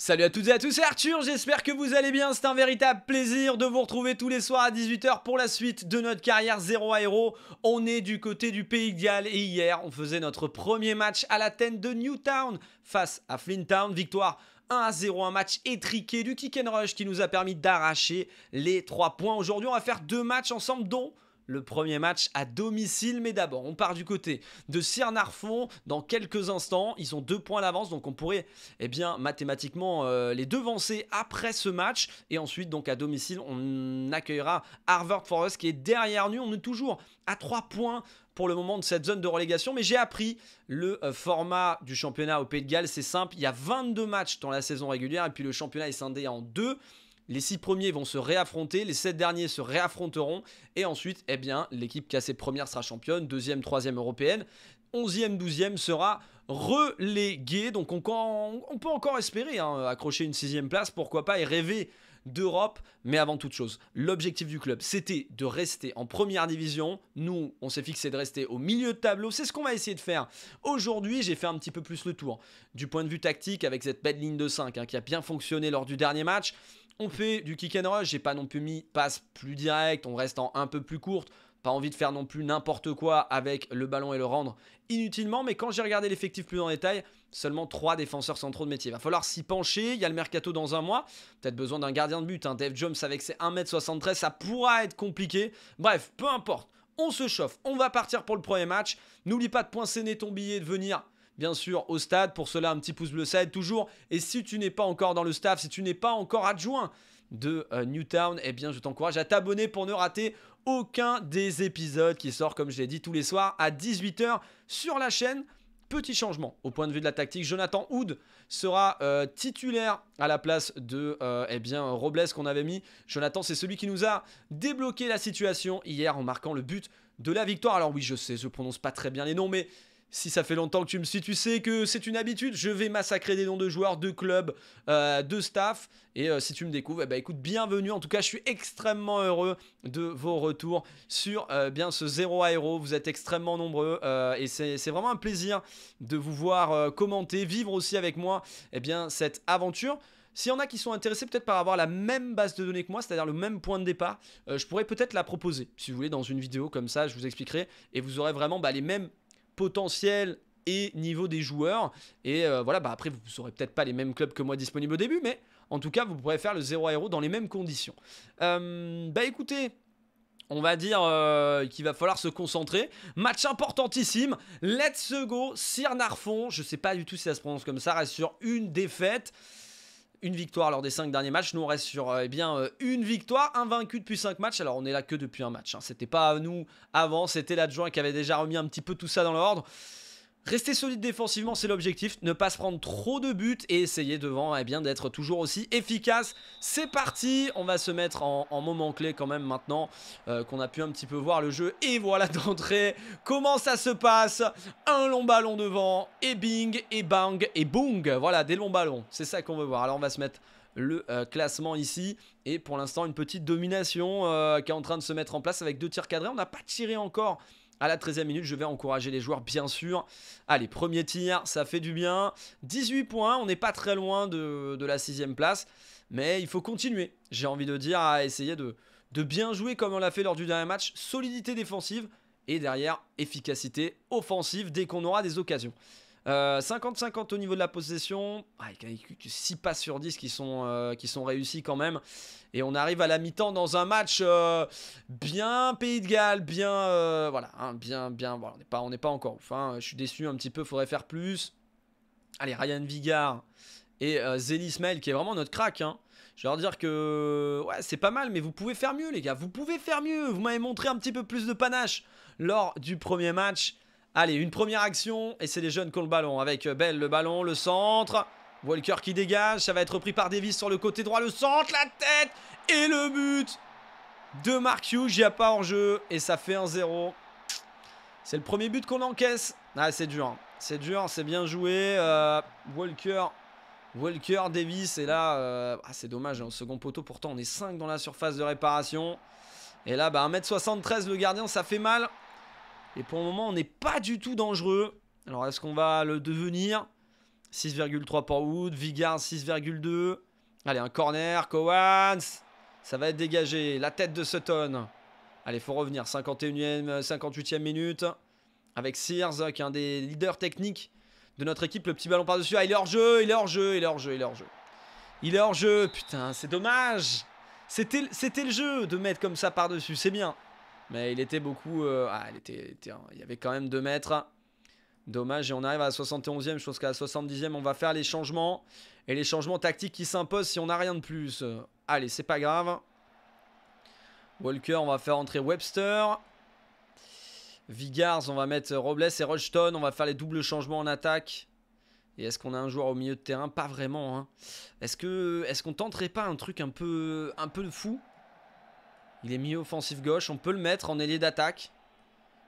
Salut à toutes et à tous, c'est Arthur, j'espère que vous allez bien, c'est un véritable plaisir de vous retrouver tous les soirs à 18 h pour la suite de notre carrière 0 à héros. On est du côté du Pays de Galles et hier on faisait notre premier match à la tente de Newtown face à Flint Town, victoire 1-0, un match étriqué du kick and rush qui nous a permis d'arracher les 3 points. Aujourd'hui on va faire 2 matchs ensemble dont... le premier match à domicile, mais d'abord, on part du côté de Caernarfon dans quelques instants. Ils ont 2 points d'avance, donc on pourrait, eh bien, mathématiquement les devancer après ce match. Et ensuite, donc à domicile, on accueillera Harvard Forest qui est derrière nous. On est toujours à 3 points pour le moment de cette zone de relégation, mais j'ai appris le format du championnat au Pays de Galles. C'est simple, il y a 22 matchs dans la saison régulière et puis le championnat est scindé en 2. Les 6 premiers vont se réaffronter, les 7 derniers se réaffronteront et ensuite, eh bien, l'équipe classée première sera championne, deuxième, troisième européenne, 11e, 12e sera reléguée. Donc on peut encore espérer accrocher une 6e place, pourquoi pas, et rêver d'Europe. Mais avant toute chose, l'objectif du club, c'était de rester en première division. Nous, on s'est fixé de rester au milieu de tableau. C'est ce qu'on va essayer de faire. Aujourd'hui, j'ai fait un petit peu plus le tour du point de vue tactique avec cette belle ligne de 5 qui a bien fonctionné lors du dernier match. On fait du kick and rush, j'ai pas non plus mis passe plus directe, on reste en un peu plus courte. Pas envie de faire non plus n'importe quoi avec le ballon et le rendre inutilement. Mais quand j'ai regardé l'effectif plus en détail, seulement 3 défenseurs centraux de métier. Il va falloir s'y pencher, il y a le mercato dans un mois. Peut-être besoin d'un gardien de but, Dave Jones avec ses 1 m 73, ça pourra être compliqué. Bref, peu importe, on se chauffe, on va partir pour le premier match. N'oublie pas de poinçonner ton billet, de venir... bien sûr, au stade, pour cela, un petit pouce bleu, ça aide toujours. Et si tu n'es pas encore dans le staff, si tu n'es pas encore adjoint de Newtown, eh bien, je t'encourage à t'abonner pour ne rater aucun des épisodes qui sort, comme je l'ai dit, tous les soirs à 18 h sur la chaîne. Petit changement au point de vue de la tactique. Jonathan Houde sera titulaire à la place de eh bien, Robles qu'on avait mis. Jonathan, c'est celui qui nous a débloqué la situation hier en marquant le but de la victoire. Alors oui, je sais, je prononce pas très bien les noms, mais... si ça fait longtemps que tu me suis, tu sais que c'est une habitude. Je vais massacrer des noms de joueurs, de clubs, de staff. Et si tu me découvres, eh ben, écoute, bienvenue. En tout cas, je suis extrêmement heureux de vos retours sur bien ce 0 à héros. Vous êtes extrêmement nombreux et c'est vraiment un plaisir de vous voir commenter, vivre aussi avec moi eh bien, cette aventure. S'il y en a qui sont intéressés peut-être par avoir la même base de données que moi, c'est-à-dire le même point de départ, je pourrais peut-être la proposer, si vous voulez, dans une vidéo comme ça. Je vous expliquerai et vous aurez vraiment les mêmes... potentiel et niveau des joueurs. Et voilà, après, vous n'aurez peut-être pas les mêmes clubs que moi disponibles au début, mais en tout cas, vous pourrez faire le 0 à héros dans les mêmes conditions. Écoutez, on va dire qu'il va falloir se concentrer. Match importantissime. Let's go, Caernarfon. Je ne sais pas du tout si ça se prononce comme ça. Reste sur une défaite. Une victoire lors des 5 derniers matchs. Nous, on reste sur eh bien, une victoire, invaincu depuis 5 matchs. Alors, on est là que depuis un match. C'était pas nous avant. C'était l'adjoint qui avait déjà remis un petit peu tout ça dans l'ordre. Rester solide défensivement, c'est l'objectif. Ne pas se prendre trop de buts et essayer devant eh bien, d'être toujours aussi efficace. C'est parti. On va se mettre en moment clé quand même maintenant qu'on a pu un petit peu voir le jeu. Et voilà d'entrée. Comment ça se passe? Un long ballon devant. Et bing, et bang, et boong. Voilà, des longs ballons. C'est ça qu'on veut voir. Alors on va se mettre le classement ici. Et pour l'instant, une petite domination qui est en train de se mettre en place avec 2 tirs cadrés. On n'a pas tiré encore. À la 13e minute, je vais encourager les joueurs, bien sûr. Allez, premier tir, ça fait du bien. 18 points, on n'est pas très loin de la 6e place. Mais il faut continuer, j'ai envie de dire, à essayer de bien jouer comme on l'a fait lors du dernier match. Solidité défensive et derrière, efficacité offensive dès qu'on aura des occasions. 50-50 au niveau de la possession. Ah, il y a 6 passes sur 10 qui sont réussies quand même. Et on arrive à la mi-temps dans un match bien Pays de Galles, bien... voilà, hein, bien... Voilà, on n'est pas encore ouf. Hein, je suis déçu un petit peu, faudrait faire plus. Allez, Ryan Vigar et Zenis Mail qui est vraiment notre crack. Hein. Je vais leur dire que... ouais, c'est pas mal, mais vous pouvez faire mieux, les gars. Vous pouvez faire mieux. Vous m'avez montré un petit peu plus de panache lors du premier match. Allez, une première action, et c'est les jeunes qui ont le ballon, avec Bell, le ballon, le centre, Walker qui dégage, ça va être repris par Davis sur le côté droit, le centre, la tête, et le but de Marc Hughes, il n'y a pas hors-jeu, et ça fait 1-0. C'est le premier but qu'on encaisse. Ah, c'est dur, hein. C'est dur, c'est bien joué, Walker, Davis, et là, c'est dommage, au second poteau, pourtant on est 5 dans la surface de réparation, et là, 1 m 73, le gardien, ça fait mal. Et pour le moment, on n'est pas du tout dangereux. Alors, est-ce qu'on va le devenir? 6,3 pour Wood. Vigars 6,2. Allez, un corner. Cowans. Ça va être dégagé. La tête de Sutton. Allez, faut revenir. 58e minute. Avec Sears, qui est un des leaders techniques de notre équipe. Le petit ballon par-dessus. Ah, il est hors-jeu. Il est hors-jeu. Il est hors-jeu. Il est hors-jeu. Il est hors-jeu. Putain, c'est dommage. C'était le jeu de mettre comme ça par-dessus. C'est bien. Mais il était beaucoup... il y avait quand même 2 mètres. Dommage. Et on arrive à la 71e. Je pense qu'à la 70e, on va faire les changements. Et les changements tactiques qui s'imposent si on n'a rien de plus. Allez, c'est pas grave. Walker, on va faire entrer Webster. Vigars, on va mettre Robles et Rushton. On va faire les doubles changements en attaque. Et est-ce qu'on a un joueur au milieu de terrain? Pas vraiment. Hein. Est-ce qu'on tenterait pas un truc un peu fou? Il est milieu offensif gauche. On peut le mettre en ailier d'attaque.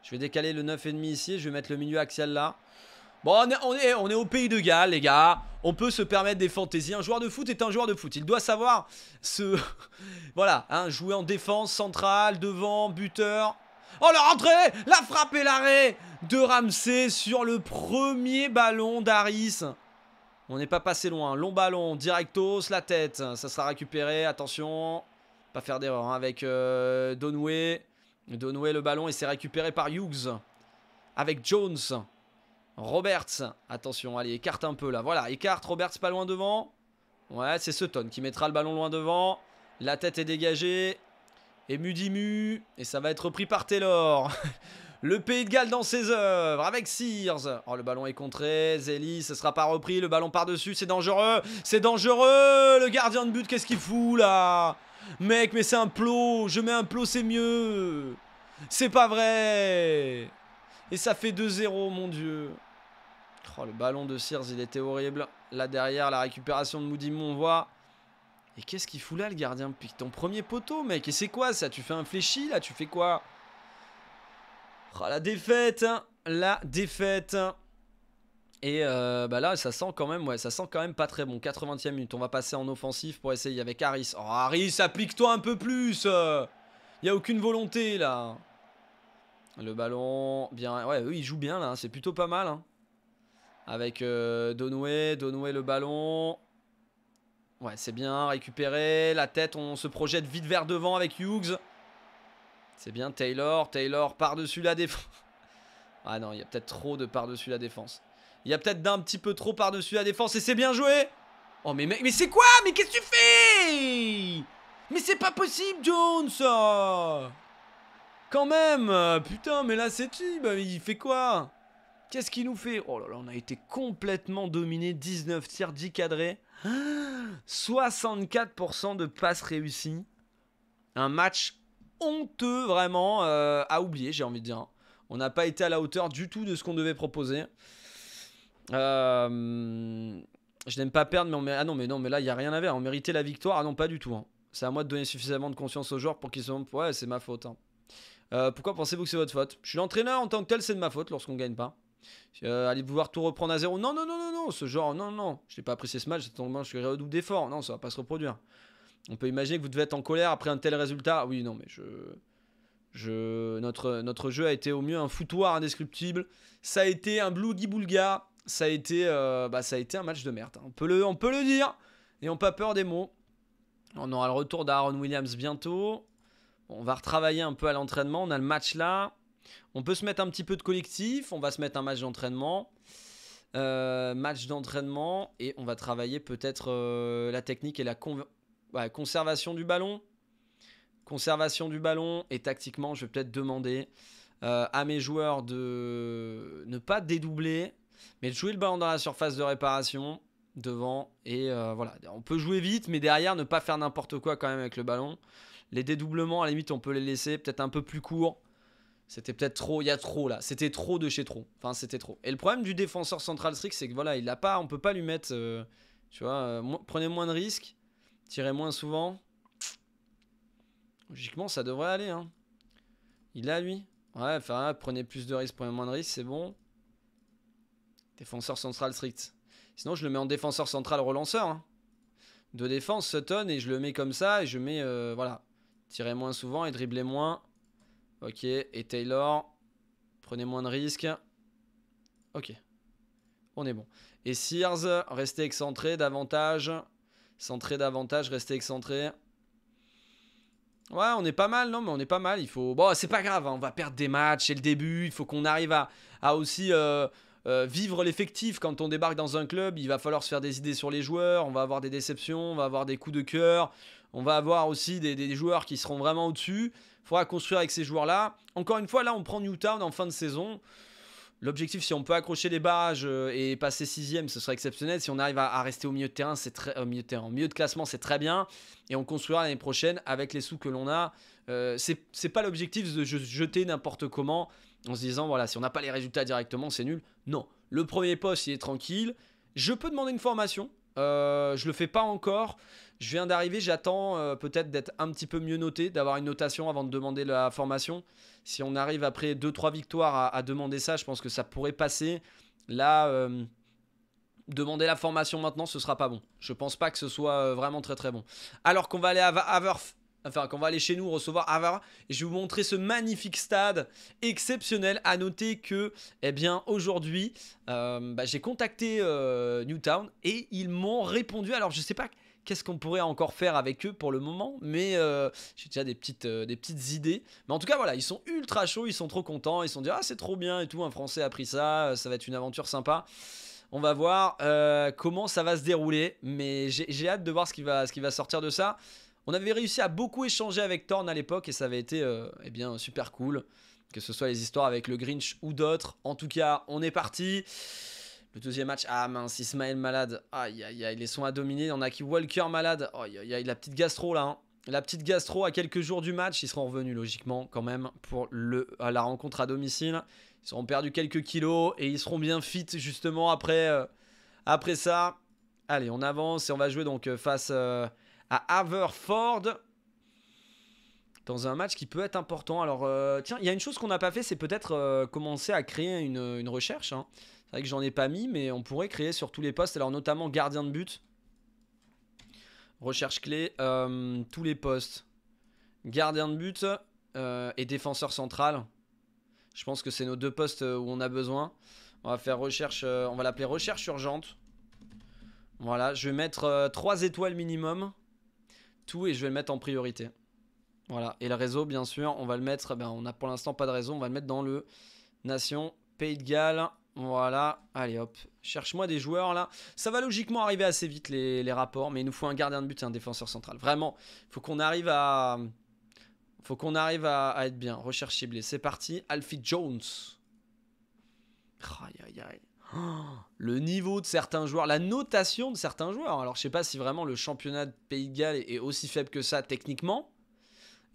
Je vais décaler le 9,5 ici. Je vais mettre le milieu axial là. Bon, on est au Pays de Galles, les gars. On peut se permettre des fantaisies. Un joueur de foot est un joueur de foot. Il doit savoir se... voilà, hein, jouer en défense, centrale, devant, buteur. Oh, la rentrée! La frappe et l'arrêt de Ramsey sur le premier ballon d'Harris. On n'est pas passé loin. Long ballon, directos, la tête. Ça sera récupéré, attention. Pas faire d'erreur hein, avec Donway. Donway, le ballon, et c'est récupéré par Hughes. Avec Jones. Roberts, attention, allez, écarte un peu là. Voilà, écarte, Roberts pas loin devant. Ouais, c'est Sutton qui mettra le ballon loin devant. La tête est dégagée. Et Mudimu. Et ça va être repris par Taylor. Le Pays de Galles dans ses œuvres. Avec Sears. Oh, le ballon est contré. Zélie, ce sera pas repris. Le ballon par-dessus, c'est dangereux. C'est dangereux. Le gardien de but, qu'est-ce qu'il fout là? Mec, mais c'est un plot. Je mets un plot, c'est mieux. C'est pas vrai. Et ça fait 2-0, mon Dieu. Oh, le ballon de Sears, il était horrible. Là, derrière, la récupération de Mudimu, on voit. Et qu'est-ce qu'il fout là, le gardien? Pique ton premier poteau, mec. Et c'est quoi, ça? Tu fais un fléchi, là? Tu fais quoi? Oh, la défaite, hein. La défaite. Et bah là, ça sent quand même, ouais, ça sent quand même pas très bon. 80e minute, on va passer en offensif pour essayer avec Harris. Oh, Harris, applique-toi un peu plus. Il n'y a aucune volonté, là. Le ballon, bien, ouais, eux ils jouent bien là, c'est plutôt pas mal. Hein. Avec Donway, le ballon. Ouais, c'est bien, récupéré, la tête, on se projette vite vers devant avec Hughes. C'est bien, Taylor par-dessus la défense. Ah non, il y a peut-être trop de par-dessus la défense. Il y a peut-être d'un petit peu trop par-dessus la défense et c'est bien joué. Oh mais mec, mais c'est quoi? Mais qu'est-ce que tu fais? Mais c'est pas possible, Jones oh. Quand même, putain, mais là, c'est qui? Bah, il fait quoi? Qu'est-ce qu'il nous fait? Oh là là, on a été complètement dominé. 19 tirs, 10 cadrés. 64% de passes réussies. Un match honteux, vraiment, à oublier, j'ai envie de dire. On n'a pas été à la hauteur du tout de ce qu'on devait proposer. Je n'aime pas perdre, mais on... Ah non, mais non, mais là, il n'y a rien à faire. On méritait la victoire. Ah non, pas du tout. Hein. C'est à moi de donner suffisamment de conscience aux joueurs pour qu'ils se... Ouais, c'est ma faute, hein. Pourquoi pensez-vous que c'est votre faute? Je suis l'entraîneur en tant que tel, c'est de ma faute lorsqu'on gagne pas. Allez vouloir tout reprendre à zéro. Non, non, non, non, non, ce genre, non, non. Je n'ai pas apprécié ce match, je suis redouble d'efforts. Non, ça va pas se reproduire. On peut imaginer que vous devez être en colère après un tel résultat. Oui, non, mais notre jeu a été au mieux un foutoir indescriptible. Ça a été un bloody-boulga. Ça a été, ça a été un match de merde. Hein. On peut le dire. Et on n'a pas peur des mots. On aura le retour d'Aaron Williams bientôt. On va retravailler un peu à l'entraînement. On a le match là. On peut se mettre un petit peu de collectif. On va se mettre un match d'entraînement. Et on va travailler peut-être la technique et la conservation du ballon. Conservation du ballon. Et tactiquement, je vais peut-être demander à mes joueurs de ne pas dédoubler. Mais de jouer le ballon dans la surface de réparation. Devant. Et voilà. On peut jouer vite. Mais derrière, ne pas faire n'importe quoi quand même avec le ballon. Les dédoublements, à la limite, on peut les laisser peut-être un peu plus courts. C'était peut-être trop. Il y a trop là. C'était trop de chez trop. Enfin, c'était trop. Et le problème du défenseur central strict, c'est que voilà, il n'a pas. On peut pas lui mettre. Tu vois, prenez moins de risques, tirez moins souvent. Logiquement, ça devrait aller. Hein. Il a lui. Ouais, enfin, prenez plus de risques, prenez moins de risques, c'est bon. Défenseur central strict. Sinon, je le mets en défenseur central relanceur. Hein. De défense, Sutton, et je le mets comme ça, et je mets. Voilà. Tirez moins souvent et dribblez moins. Ok, et Taylor, prenez moins de risques. Ok. on est bon. Et Sears, restez excentré davantage. Centré davantage, restez excentré. Ouais, on est pas mal, non, mais on est pas mal. Il faut. Bon, c'est pas grave, hein, on va perdre des matchs, c'est le début. Il faut qu'on arrive à aussi vivre l'effectif. Quand on débarque dans un club, il va falloir se faire des idées sur les joueurs. On va avoir des déceptions, on va avoir des coups de cœur. On va avoir aussi des joueurs qui seront vraiment au-dessus. Il faudra construire avec ces joueurs-là. Encore une fois, là, on prend Newtown en fin de saison. L'objectif, si on peut accrocher les barrages et passer 6ème, ce serait exceptionnel. Si on arrive à rester au milieu de terrain, c'est très au milieu de classement, c'est très bien. Et on construira l'année prochaine avec les sous que l'on a. C'est pas l'objectif de jeter n'importe comment en se disant voilà, si on n'a pas les résultats directement, c'est nul. Non, le premier poste, il est tranquille. Je peux demander une formation. Je le fais pas encore. Je viens d'arriver, j'attends peut-être d'être un petit peu mieux noté, d'avoir une notation avant de demander la formation. Si on arrive après 2-3 victoires à demander ça, je pense que ça pourrait passer. Là, demander la formation maintenant, ce sera pas bon. Je pense pas que ce soit vraiment très très bon. Alors qu'on va aller à Haverf, enfin qu'on va aller chez nous recevoir Haverf, et je vais vous montrer ce magnifique stade exceptionnel. À noter que, eh bien, aujourd'hui, j'ai contacté Newtown et ils m'ont répondu. Alors je sais pas. Qu'est-ce qu'on pourrait encore faire avec eux pour le moment? Mais j'ai déjà des petites idées. Mais en tout cas, voilà, ils sont ultra chauds, ils sont trop contents. Ils se sont dit, ah, c'est trop bien et tout, un Français a pris ça, ça va être une aventure sympa. On va voir comment ça va se dérouler. Mais j'ai hâte de voir ce qui va sortir de ça. On avait réussi à beaucoup échanger avec Thorne à l'époque et ça avait été eh bien, super cool. Que ce soit les histoires avec le Grinch ou d'autres. En tout cas, on est parti. Le deuxième match, ah mince, Ismaël malade, aïe aïe aïe, les sont à dominer, on a qui Walker malade, aïe aïe aïe, la petite gastro là, hein. La petite gastro à quelques jours du match, ils seront revenus logiquement quand même pour la rencontre à domicile, ils seront perdu quelques kilos et ils seront bien fit justement après ça. Allez, on avance et on va jouer donc face à Harvard Forest. Dans un match qui peut être important. Alors tiens, il y a une chose qu'on n'a pas fait, c'est peut-être commencer à créer une recherche, hein. C'est vrai que j'en ai pas mis, mais on pourrait créer sur tous les postes. Alors notamment gardien de but, recherche clé, tous les postes, gardien de but et défenseur central. Je pense que c'est nos deux postes où on a besoin. On va faire recherche, on va l'appeler recherche urgente. Voilà, je vais mettre 3 étoiles minimum, tout, et je vais le mettre en priorité. Voilà, et le réseau, bien sûr, on va le mettre, ben, on n'a pour l'instant pas de réseau, on va le mettre dans le Nation, Pays de Galles, voilà, allez hop, cherche-moi des joueurs là. Ça va logiquement arriver assez vite les rapports, mais il nous faut un gardien de but et un défenseur central. Vraiment, il faut qu'on arrive à être bien, recherche ciblée, c'est parti, Alfie Jones. Aïe, aïe, aïe. Le niveau de certains joueurs, la notation de certains joueurs, alors je sais pas si vraiment le championnat de Pays de Galles est aussi faible que ça techniquement.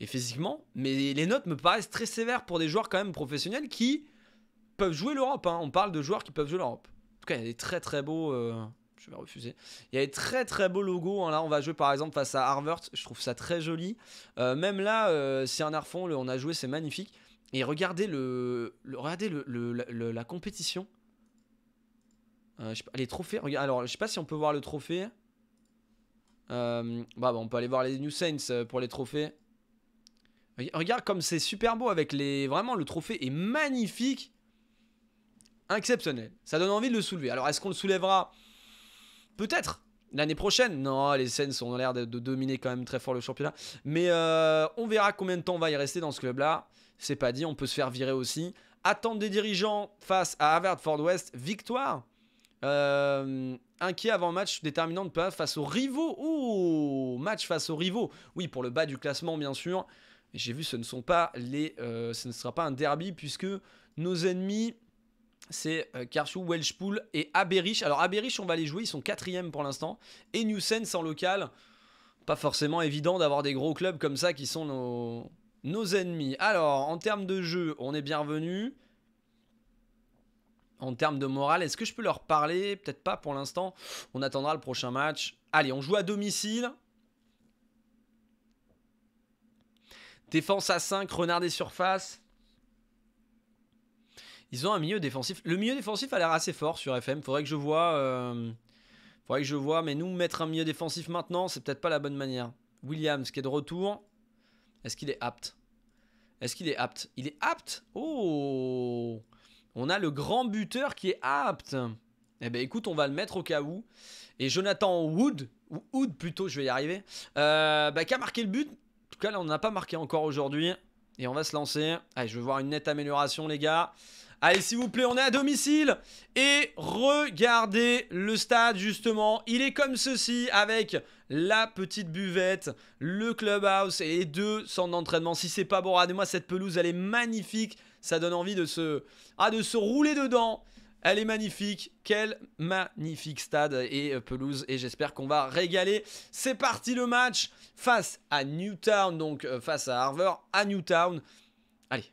Et physiquement, mais les notes me paraissent très sévères pour des joueurs quand même professionnels qui peuvent jouer l'Europe, hein. On parle de joueurs qui peuvent jouer l'Europe. En tout cas, il y a des très très beaux... je vais refuser. Il y a des très très beaux logos, hein. Là, on va jouer par exemple face à Harvard. Je trouve ça très joli. Même là, Caernarfon, on a joué, c'est magnifique. Et regardez la compétition. Je sais pas, les trophées. Alors, je sais pas si on peut voir le trophée. On peut aller voir les New Saints pour les trophées. Regarde comme c'est super beau avec les... Vraiment, le trophée est magnifique. Exceptionnel. Ça donne envie de le soulever. Alors, est-ce qu'on le soulèvera? Peut-être. L'année prochaine. Non, les Saints ont l'air de dominer quand même très fort le championnat. Mais on verra combien de temps on va y rester dans ce club-là. C'est pas dit. On peut se faire virer aussi. Attente des dirigeants face à Harvard Forest. Victoire. Inquiet avant match déterminant de pas face aux rivaux. Oh, match face aux rivaux. Oui, pour le bas du classement, bien sûr. J'ai vu, ce ne sera pas un derby puisque nos ennemis, c'est Caershue, Welshpool et Aberich. Alors Aberich, on va les jouer, ils sont 4e pour l'instant. Et New Saints en local, pas forcément évident d'avoir des gros clubs comme ça qui sont nos ennemis. Alors, en termes de jeu, on est bien revenu. En termes de morale, est-ce que je peux leur parler? Peut-être pas pour l'instant, on attendra le prochain match. Allez, on joue à domicile. Défense à 5, renard des surfaces. Ils ont un milieu défensif. Le milieu défensif a l'air assez fort sur FM. Faudrait que je vois. Mais nous mettre un milieu défensif maintenant, c'est peut-être pas la bonne manière. Williams qui est de retour. Est-ce qu'il est apte? Est-ce qu'il est apte? Il est apte. Oh, on a le grand buteur qui est apte. Eh ben écoute, on va le mettre au cas où. Et Jonathan Wood, ou Hood plutôt, je vais y arriver, qui a marqué le but. En tout cas, là, on n'a pas marqué encore aujourd'hui. Et on va se lancer. Allez, je vais voir une nette amélioration, les gars. Allez, s'il vous plaît, on est à domicile. Et regardez le stade, justement. Il est comme ceci, avec la petite buvette, le clubhouse et les deux centres d'entraînement. Si c'est pas bon, regardez-moi cette pelouse, elle est magnifique. Ça donne envie de se rouler dedans. Elle est magnifique, quel magnifique stade et pelouse, et j'espère qu'on va régaler. C'est parti le match face à Newtown, donc face à Harvard, à Newtown. Allez,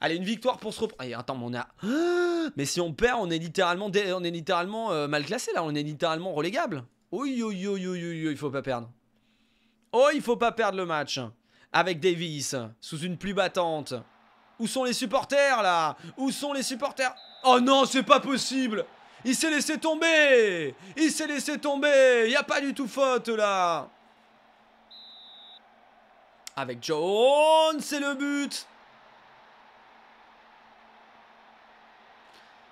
allez, une victoire pour se reprendre. Allez, attends, mais on a... Mais si on perd, on est littéralement mal classé là, on est littéralement relégable. Oui, oui, oui, oui, oui, il faut pas perdre. Oh, il faut pas perdre le match, avec Davis, sous une pluie battante. Où sont les supporters là? Où sont les supporters? Oh non, c'est pas possible! Il s'est laissé tomber! Il s'est laissé tomber! Il n'y a pas du tout faute là! Avec Jones, c'est le but!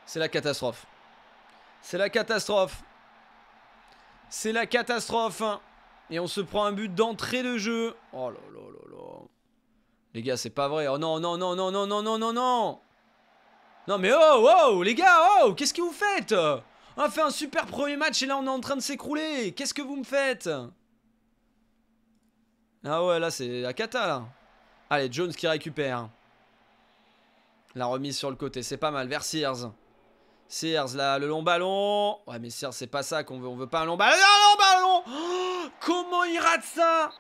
C'est la catastrophe. C'est la catastrophe. C'est la catastrophe. Et on se prend un but d'entrée de jeu. Oh là là là là. Les gars, c'est pas vrai. Oh non, non, non, non, non, non, non, non, non. Non mais oh, oh, les gars, oh, qu'est-ce que vous faites? On a fait un super premier match et là on est en train de s'écrouler. Qu'est-ce que vous me faites? Ah ouais, là c'est la cata, là. Allez, Jones qui récupère. La remise sur le côté, c'est pas mal, vers Sears. Sears, là, le long ballon. Ouais, mais Sears, c'est pas ça qu'on veut. On veut pas un long ballon. Un long ballon, oh, comment il rate ça?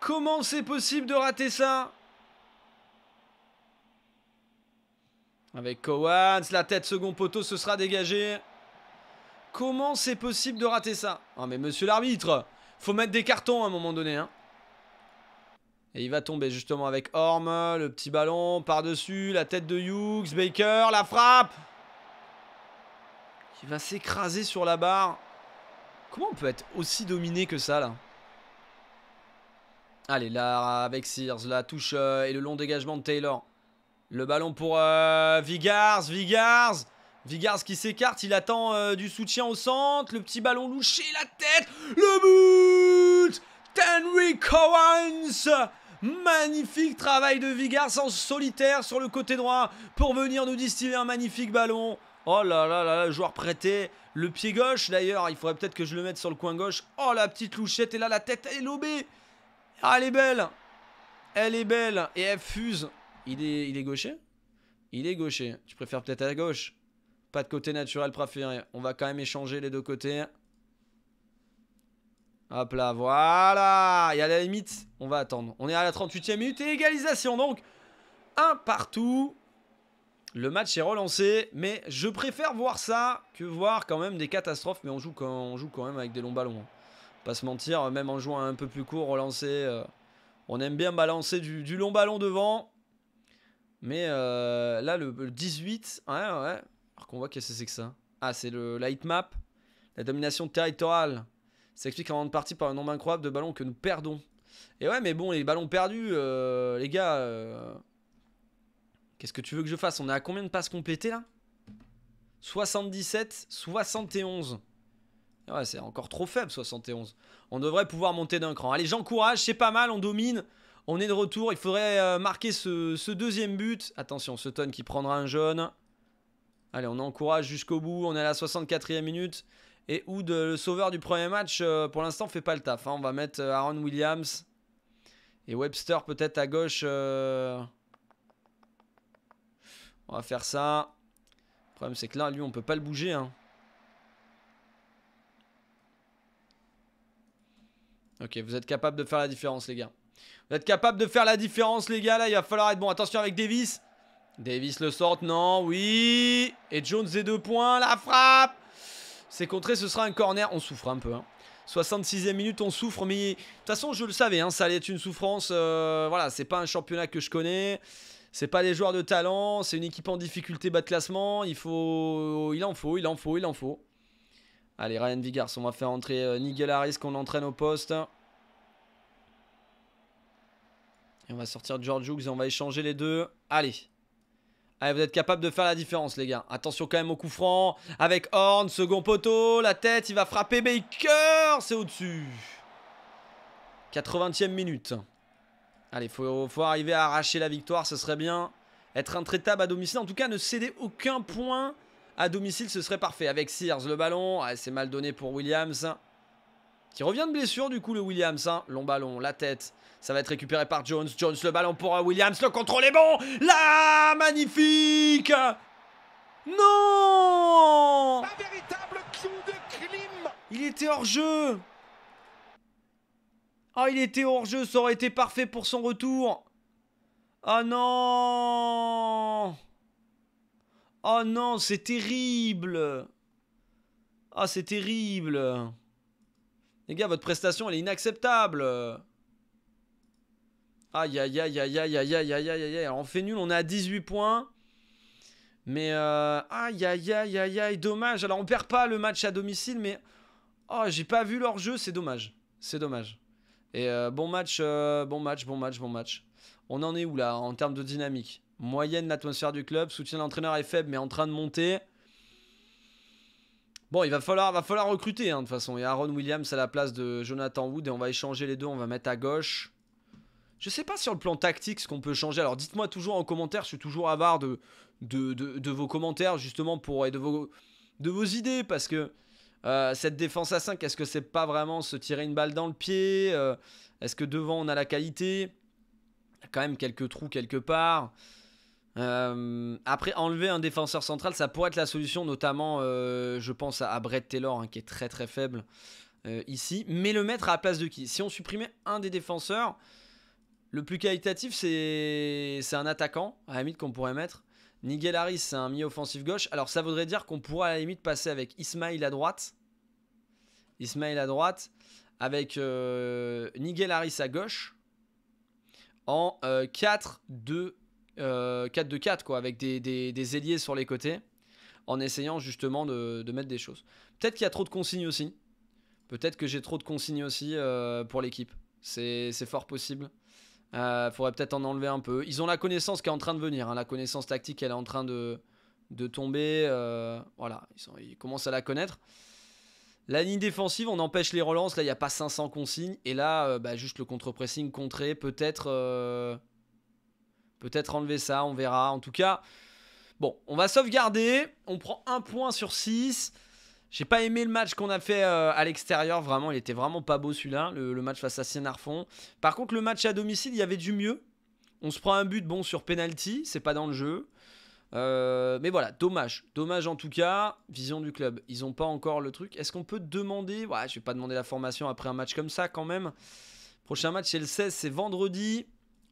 Comment c'est possible de rater ça? Avec Cowans, la tête second poteau, ce sera dégagé. Comment c'est possible de rater ça? Oh mais monsieur l'arbitre, faut mettre des cartons à un moment donné. Hein. Et il va tomber justement avec Orme, le petit ballon par-dessus, la tête de Hughes, Baker, la frappe. Il va s'écraser sur la barre. Comment on peut être aussi dominé que ça là? Allez là, avec Sears, la touche et le long dégagement de Taylor. Le ballon pour Vigars qui s'écarte, il attend du soutien au centre, le petit ballon louché, la tête, le but d'Henry Cowans. Magnifique travail de Vigars en solitaire sur le côté droit pour venir nous distiller un magnifique ballon. Oh là là là là, joueur prêté, le pied gauche d'ailleurs, il faudrait peut-être que je le mette sur le coin gauche. Oh la petite louchette, et là la tête est lobée. Ah elle est belle, et elle fuse. Il est gaucher? Il est gaucher. Tu préfères peut-être à gauche? Pas de côté naturel préféré. On va quand même échanger les deux côtés. Hop là, voilà. Il y a la limite. On va attendre. On est à la 38e minute et égalisation. Donc, 1 partout. Le match est relancé. Mais je préfère voir ça que voir quand même des catastrophes. Mais on joue quand même avec des longs ballons. Hein. Pas se mentir, même en jouant un peu plus court, relancer. On aime bien balancer du long ballon devant. Mais là, le 18, ouais, ouais. Alors qu'on voit qu'est-ce que c'est que ça. Ah, c'est la hitmap, la domination territoriale. Ça explique en grande partie par un nombre incroyable de ballons que nous perdons. Et ouais, mais bon, les ballons perdus, les gars, qu'est-ce que tu veux que je fasse? On est à combien de passes complétées, là? 77, 71. Ouais, c'est encore trop faible, 71. On devrait pouvoir monter d'un cran. Allez, j'encourage, c'est pas mal, on domine. On est de retour, il faudrait marquer ce deuxième but. Attention, Sutton qui prendra un jaune. Allez, on encourage jusqu'au bout. On est à la 64e minute. Et Houd, le sauveur du premier match, pour l'instant, fait pas le taf. Hein. On va mettre Aaron Williams. Et Webster peut-être à gauche. On va faire ça. Le problème, c'est que là, lui, on peut pas le bouger. Hein. Ok, vous êtes capable de faire la différence, les gars. Vous êtes capable de faire la différence, les gars. Là, il va falloir être bon. Attention avec Davis. Davis le sort. Non, oui. Et Jones est 2 points. La frappe. C'est contré. Ce sera un corner. On souffre un peu. Hein. 66e minute, on souffre. Mais de toute façon, je le savais. Hein, ça allait être une souffrance. Voilà, c'est pas un championnat que je connais. C'est pas des joueurs de talent. C'est une équipe en difficulté bas de classement. Il en faut. Allez, Ryan Vigar. On va faire entrer Nigel Harris qu'on entraîne au poste. Et on va sortir George Hughes et on va échanger les deux. Allez. Allez, vous êtes capable de faire la différence, les gars. Attention quand même au coup franc. Avec Horn, second poteau. La tête, il va frapper Baker. C'est au-dessus. 80e minute. Allez, faut arriver à arracher la victoire, ce serait bien. Être intraitable à domicile. En tout cas, ne céder aucun point à domicile, ce serait parfait. Avec Sears, le ballon. Ah, c'est mal donné pour Williams. Qui revient de blessure, du coup, le Williams. Hein. Long ballon, la tête. Ça va être récupéré par Jones. Jones, le ballon pour Williams. Le contrôle est bon. Là, magnifique. Non, un véritable clou de crime. Il était hors-jeu. Oh, il était hors-jeu. Ça aurait été parfait pour son retour. Oh non. Oh non, c'est terrible. Ah, c'est terrible. Les gars, votre prestation, elle est inacceptable. Aïe, aïe, aïe, aïe, aïe, aïe, aïe, aïe, aïe, aïe. Alors, on fait nul, on est à 18 points. Mais, aïe, aïe, aïe, aïe, aïe, dommage. Alors, on perd pas le match à domicile, mais... Oh, j'ai pas vu leur jeu, c'est dommage. C'est dommage. Et bon match, bon match. On en est où, là, en termes de dynamique? Moyenne, l'atmosphère du club. Soutien de l'entraîneur est faible, mais en train de monter. Bon, il va falloir recruter, hein, de toute façon. Il y a Aaron Williams à la place de Jonathan Wood. Et on va échanger les deux. On va mettre à gauche. Je sais pas sur le plan tactique ce qu'on peut changer. Alors, dites-moi toujours en commentaire. Je suis toujours avare de vos commentaires, justement, et de vos idées. Parce que cette défense à 5, est-ce que c'est pas vraiment se tirer une balle dans le pied? Est-ce que devant, on a la qualité? Il y a quand même quelques trous quelque part. Après, enlever un défenseur central, ça pourrait être la solution, notamment je pense à Brett Taylor, hein, qui est très très faible ici. Mais le mettre à la place de qui? Si on supprimait un des défenseurs, le plus qualitatif c'est un attaquant, à la limite, qu'on pourrait mettre. Nigel Harris, c'est un milieu offensif gauche. Alors ça voudrait dire qu'on pourrait à la limite passer avec Ismaël à droite. Ismaël à droite, avec Nigel Harris à gauche. En 4-2-4 quoi, avec des ailiers sur les côtés, en essayant justement de mettre des choses. Peut-être qu'il y a trop de consignes aussi. Peut-être que j'ai trop de consignes aussi pour l'équipe. C'est fort possible. Faudrait peut-être en enlever un peu. Ils ont la connaissance qui est en train de venir, hein. La connaissance tactique, elle est en train de tomber. Voilà, ils commencent à la connaître. La ligne défensive, on empêche les relances. Là, il n'y a pas 500 consignes. Et là, juste le contre-pressing, contrer, peut-être... Peut-être enlever ça, on verra. En tout cas, bon, on va sauvegarder. On prend un point sur 6. J'ai pas aimé le match qu'on a fait à l'extérieur. Vraiment, il était vraiment pas beau celui-là, le match face à Caernarfon. Par contre, le match à domicile, il y avait du mieux. On se prend un but, bon, sur penalty. C'est pas dans le jeu. Mais voilà, dommage. Dommage en tout cas. Vision du club. Ils ont pas encore le truc. Est-ce qu'on peut demander... Ouais, je vais pas demander la formation après un match comme ça quand même. Prochain match, c'est le 16, c'est vendredi.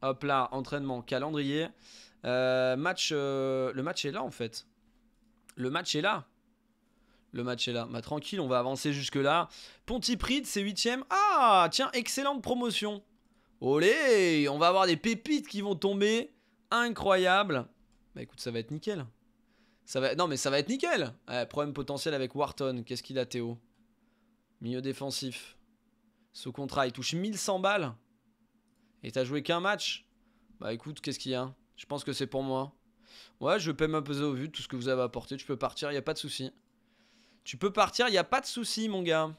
Hop là, entraînement, calendrier. Le match est là en fait. Le match est là. Le match est là. Bah, tranquille, on va avancer jusque là. Pontypridd, c'est 8e. Ah, tiens, excellente promotion. Olé, on va avoir des pépites qui vont tomber. Incroyable. Bah écoute, ça va être nickel. Non mais ça va être nickel. Ouais, problème potentiel avec Wharton. Qu'est-ce qu'il a, Théo? Milieu défensif. Sous contrat, il touche 1100 balles. Et t'as joué qu'un match? Bah écoute, qu'est-ce qu'il y a? Je pense que c'est pour moi. Ouais, je paie ma pesée au vu de tout ce que vous avez apporté. Tu peux partir, il n'y a pas de souci. Tu peux partir, il n'y a pas de souci, mon gars.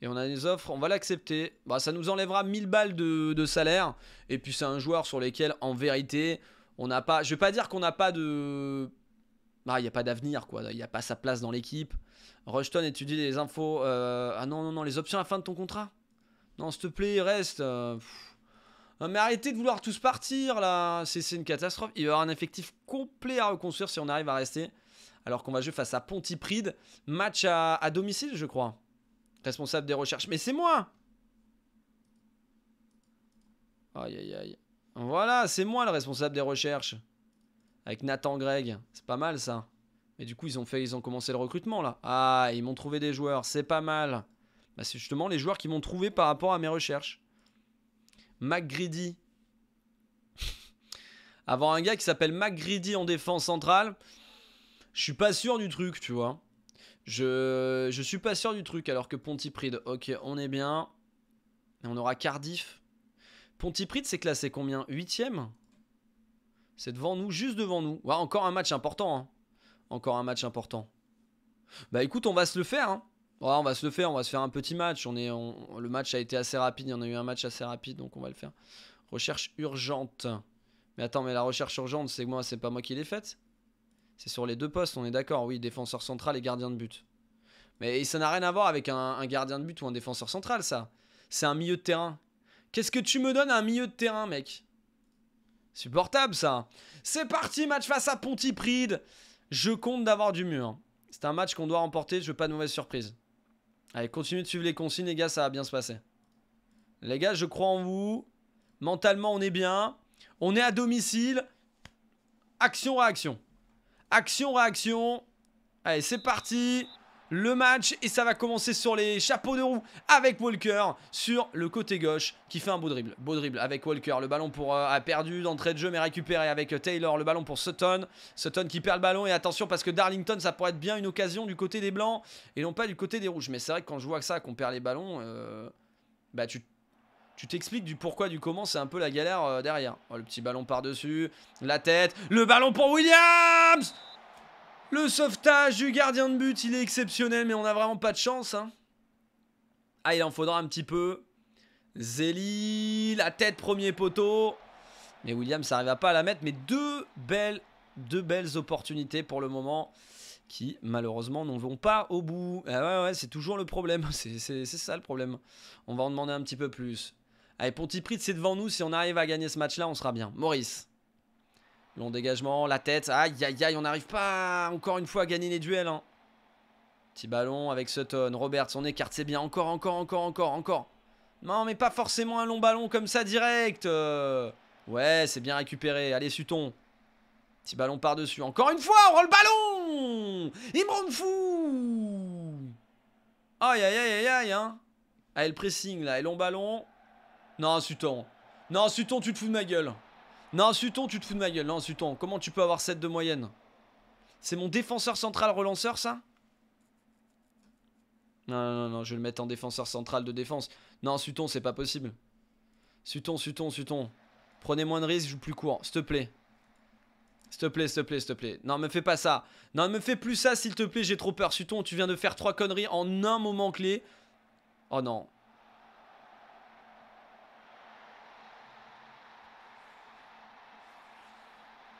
Et on a des offres, on va l'accepter. Bah, ça nous enlèvera 1000 balles de salaire. Et puis c'est un joueur sur lequel, en vérité, on n'a pas... Je vais pas dire qu'on n'a pas de... Bah, il n'y a pas d'avenir, quoi. Il n'y a pas sa place dans l'équipe. Rushton étudie les infos... Ah non, non, non, les options à la fin de ton contrat. Non, s'il te plaît, reste... Non mais arrêtez de vouloir tous partir là, c'est une catastrophe. Il va y avoir un effectif complet à reconstruire si on arrive à rester. Alors qu'on va jouer face à Pontypridd, match à domicile je crois. Responsable des recherches, mais c'est moi. Aïe aïe aïe. Voilà, c'est moi le responsable des recherches. Avec Nathan Greg, c'est pas mal ça. Mais du coup ils ont commencé le recrutement là. Ah, ils m'ont trouvé des joueurs, c'est pas mal. Bah, c'est justement les joueurs qui m'ont trouvé par rapport à mes recherches. McGriddy. Avoir un gars qui s'appelle McGriddy en défense centrale, je suis pas sûr du truc, tu vois. Je suis pas sûr du truc, alors que Pontypridd, ok, on est bien. Et on aura Cardiff. Pontypridd, c'est classé combien? 8e? C'est devant nous, juste devant nous. Ouais, encore un match important. Hein. Encore un match important. Bah écoute, on va se le faire. Hein. Ouais, on va se faire un petit match. Le match a été assez rapide. Il y en a eu un match assez rapide, donc on va le faire. Recherche urgente. Mais attends, mais la recherche urgente, c'est que moi, c'est pas moi qui l'ai faite. C'est sur les deux postes, on est d'accord. Oui, défenseur central et gardien de but. Mais ça n'a rien à voir avec un gardien de but ou un défenseur central, ça. C'est un milieu de terrain. Qu'est-ce que tu me donnes à un milieu de terrain, mec? Supportable, ça. C'est parti, match face à Pontypridd. Je compte d'avoir du mur. C'est un match qu'on doit remporter, je veux pas de mauvaise surprise. Allez, continuez de suivre les consignes, les gars, ça va bien se passer. Les gars, je crois en vous. Mentalement, on est bien. On est à domicile. Action, réaction. Action, réaction. Allez, c'est parti. Le match, et ça va commencer sur les chapeaux de roue avec Walker sur le côté gauche qui fait un beau dribble. Beau dribble avec Walker, le ballon pour a perdu d'entrée de jeu mais récupéré avec Taylor, le ballon pour Sutton. Sutton qui perd le ballon et attention parce que Darlington ça pourrait être bien une occasion du côté des blancs et non pas du côté des rouges. Mais c'est vrai que quand je vois que ça, qu'on perd les ballons, bah tu t'expliques du pourquoi, du comment, c'est un peu la galère derrière. Oh, le petit ballon par-dessus, la tête, le ballon pour Williams! Le sauvetage du gardien de but, il est exceptionnel, mais on n'a vraiment pas de chance. Hein. Ah, il en faudra un petit peu. Zélie, la tête, premier poteau. Mais Williams n'arriva pas à la mettre, mais deux belles opportunités pour le moment qui, malheureusement, n'en vont pas au bout. Ah ouais, c'est toujours le problème. C'est ça le problème. On va en demander un petit peu plus. Allez, Pontypridd, c'est devant nous. Si on arrive à gagner ce match-là, on sera bien. Maurice. Long dégagement, la tête, aïe aïe aïe, on n'arrive pas encore une fois à gagner les duels. Hein. Petit ballon avec Sutton, Roberts, on écarte, c'est bien, encore. Non mais pas forcément un long ballon comme ça direct. Ouais, c'est bien récupéré, allez Sutton. Petit ballon par-dessus, encore une fois, on rend le ballon. Il me rend fou. Aïe aïe aïe aïe aïe. Hein. Allez le pressing là, et long ballon. Non Sutton, tu te fous de ma gueule. Non, Sutton, tu te fous de ma gueule. Non, Sutton, comment tu peux avoir 7 de moyenne? C'est mon défenseur central relanceur, ça? Non, je vais le mettre en défenseur central de défense. Non, Sutton, c'est pas possible. Sutton. Prenez moins de risques, joue plus court, s'il te plaît. S'il te plaît. Non, me fais pas ça. Non, me fais plus ça, s'il te plaît, j'ai trop peur. Sutton, tu viens de faire 3 conneries en un moment clé. Oh non.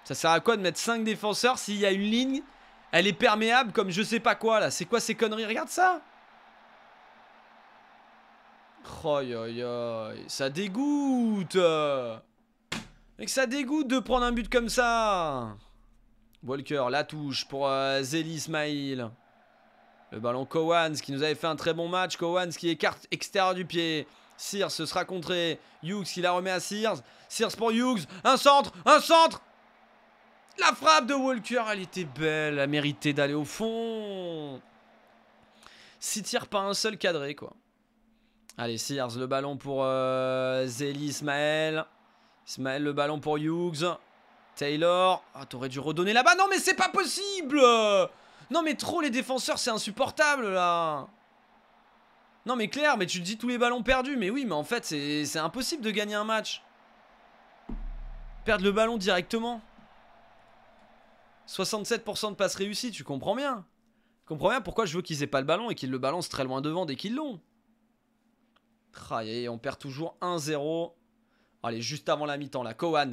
Ça sert à quoi de mettre 5 défenseurs s'il y a une ligne? Elle est perméable comme je sais pas quoi là. C'est quoi ces conneries? Regarde ça. Ça dégoûte. Mec, ça dégoûte de prendre un but comme ça. Walker, la touche pour Zenis Mail. Le ballon Cowans qui nous avait fait un très bon match. Cowans qui écarte extérieur du pied. Sears se sera contré. Hughes, il la remet à Sears. Sears pour Hughes. Un centre. La frappe de Walker, elle était belle, elle méritait d'aller au fond. 6 tirs pas un seul cadré, quoi. Allez, Sears, le ballon pour Zélie, Ismaël. Ismaël, le ballon pour Hughes. Taylor. Ah, t'aurais dû redonner là-bas. Non, mais c'est pas possible. Non, mais trop les défenseurs, c'est insupportable, là. Non, mais Claire, mais tu te dis tous les ballons perdus. Mais oui, mais en fait, c'est impossible de gagner un match. Perdre le ballon directement. 67% de passes réussies, tu comprends bien. Tu comprends bien pourquoi je veux qu'ils aient pas le ballon et qu'ils le balancent très loin devant dès qu'ils l'ont. On perd toujours 1-0. Allez, juste avant la mi-temps, là. Cowans.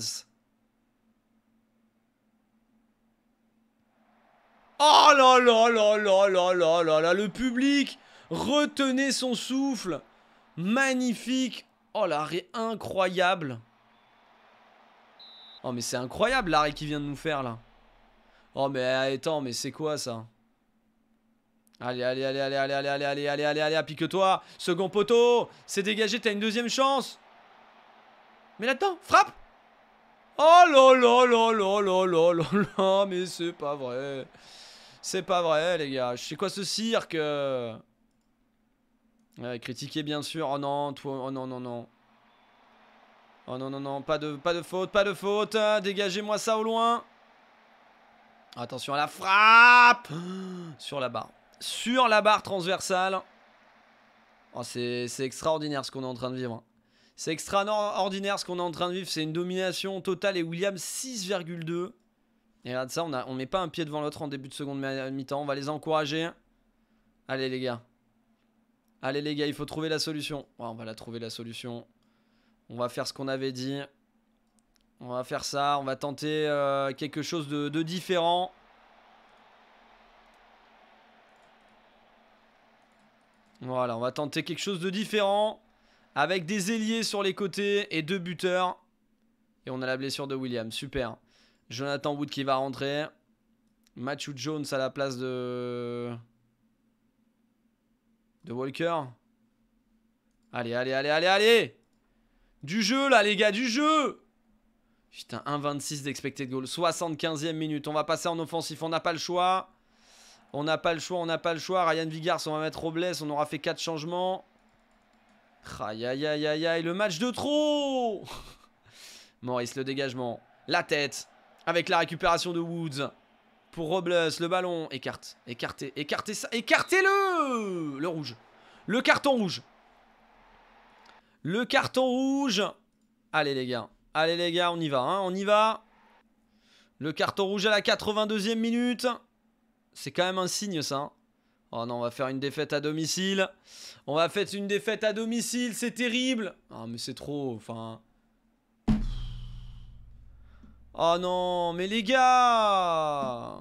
Oh là là là là là là là là. Le public retenait son souffle. Magnifique. Oh, l'arrêt incroyable. Oh, mais c'est incroyable l'arrêt qu'il vient de nous faire, là. Oh mais attends, mais c'est quoi ça? Allez, applique-toi. Second poteau, c'est dégagé, t'as une deuxième chance. Mais là-dedans, frappe. Oh là là là là là là là là, mais c'est pas vrai. C'est pas vrai les gars, c'est quoi ce cirque? Critiquer bien sûr, oh non, toi, oh non. Oh non, pas de faute, dégagez-moi ça au loin. Attention à la frappe. Sur la barre transversale. Oh, c'est extraordinaire ce qu'on est en train de vivre. C'est extraordinaire ce qu'on est en train de vivre. C'est une domination totale. Et Williams 6,2. Et regarde ça, on met pas un pied devant l'autre en début de seconde mi-temps. On va les encourager. Allez les gars. Allez les gars, il faut trouver la solution. Ouais, on va la trouver la solution. On va faire ce qu'on avait dit. On va faire ça. On va tenter quelque chose de différent. Voilà, on va tenter quelque chose de différent. Avec des ailiers sur les côtés et deux buteurs. Et on a la blessure de Williams. Super. Jonathan Wood qui va rentrer. Matthew Jones à la place de Walker. Allez, allez, allez, allez, allez. Du jeu là, les gars, du jeu. Putain, 1,26 d'expected goal. 75e minute. On va passer en offensif. On n'a pas le choix. On n'a pas le choix, on n'a pas le choix. Ryan Vigar, on va mettre Robles. On aura fait 4 changements. Aïe, aïe, aïe, aïe, aïe. Le match de trop. Maurice, le dégagement. La tête. Avec la récupération de Woods. Pour Robles, le ballon. Écarte, écartez, écartez ça. Écartez-le. Le rouge. Le carton rouge. Le carton rouge. Allez, les gars. Allez les gars, on y va, hein, on y va. Le carton rouge à la 82e minute. C'est quand même un signe ça. Oh non, on va faire une défaite à domicile. On va faire une défaite à domicile, c'est terrible. Ah mais c'est trop, enfin... Oh non, mais les gars.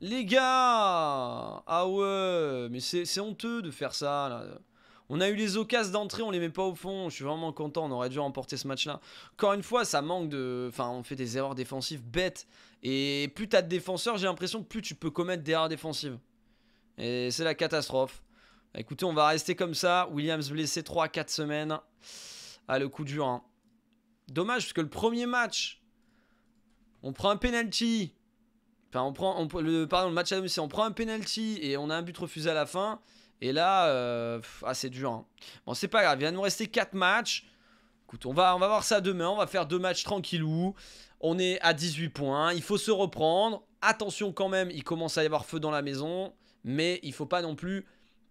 Les gars. Ah ouais, mais c'est honteux de faire ça là. On a eu les occasions d'entrée, on les met pas au fond. Je suis vraiment content, on aurait dû remporter ce match-là. Encore une fois, ça manque de... Enfin, on fait des erreurs défensives bêtes. Et plus t'as de défenseurs, j'ai l'impression, plus tu peux commettre d'erreurs défensives. Et c'est la catastrophe. Écoutez, on va rester comme ça. Williams blessé 3 à 4 semaines. Ah, le coup dur, hein. Dommage, parce que le premier match, on prend un penalty. Enfin, le match à domicile, on prend un penalty et on a un but refusé à la fin. Et là, ah, c'est dur. Hein. Bon, c'est pas grave. Il va nous rester 4 matchs. Écoute, on va voir ça demain. On va faire 2 matchs tranquillou. On est à 18 points. Il faut se reprendre. Attention quand même, il commence à y avoir feu dans la maison. Mais il faut pas non plus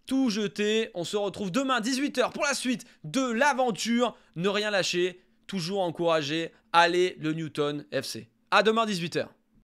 tout jeter. On se retrouve demain, 18 h, pour la suite de l'aventure. Ne rien lâcher. Toujours encourager. Allez, le Newtown FC. À demain, 18 h.